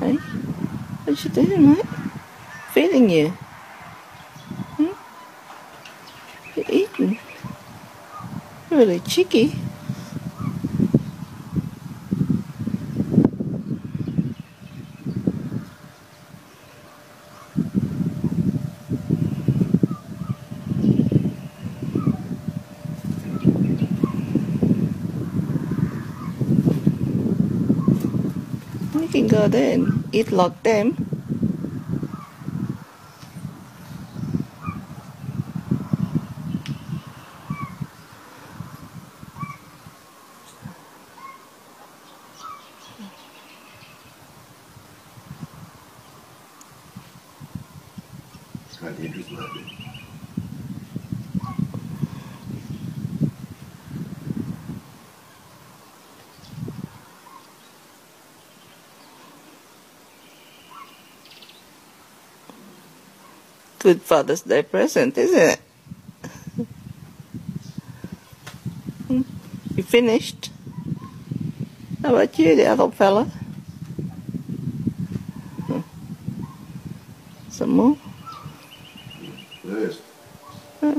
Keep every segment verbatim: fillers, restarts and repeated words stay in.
Hey? What you doing, mate? Feeding you. Hmm? You're eating. Really cheeky. You can go there and eat like them. I did just love it. Good Father's Day present, isn't it? You finished? How about you, the adult fella? Some more? Yes. Huh.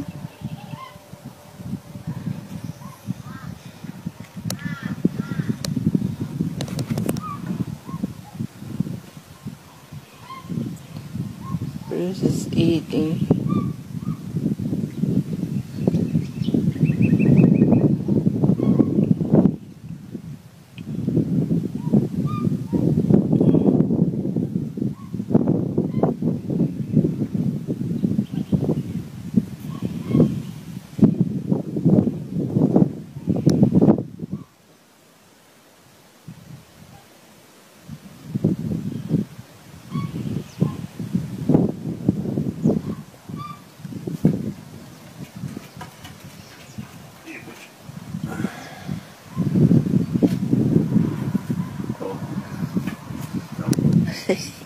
Bruce is eating. Yes.